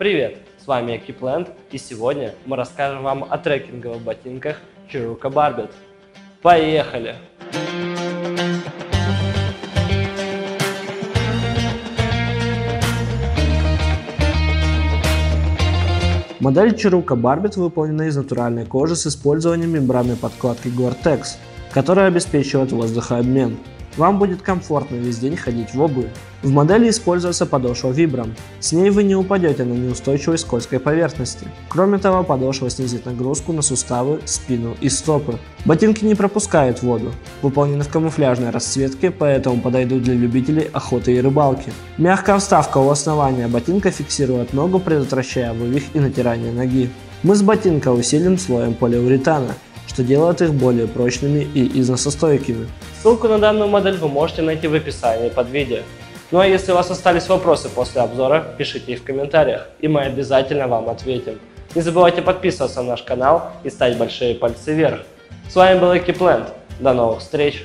Привет, с вами ЭкипЛэнд, и сегодня мы расскажем вам о трекинговых ботинках Chiruca Barbet. Поехали! Модель Chiruca Barbet выполнена из натуральной кожи с использованием мембранной подкладки Gore-Tex, которая обеспечивает воздухообмен. Вам будет комфортно весь день ходить в обуви. В модели используется подошва Vibram. С ней вы не упадете на неустойчивой скользкой поверхности. Кроме того, подошва снизит нагрузку на суставы, спину и стопы. Ботинки не пропускают воду. Выполнены в камуфляжной расцветке, поэтому подойдут для любителей охоты и рыбалки. Мягкая вставка у основания ботинка фиксирует ногу, предотвращая вывих и натирание ноги. Мыс ботинка усилен слоем полиуретана, что делает их более прочными и износостойкими. Ссылку на данную модель вы можете найти в описании под видео. Ну а если у вас остались вопросы после обзора, пишите их в комментариях, и мы обязательно вам ответим. Не забывайте подписываться на наш канал и ставить большие пальцы вверх. С вами был ЭкипЛэнд. До новых встреч!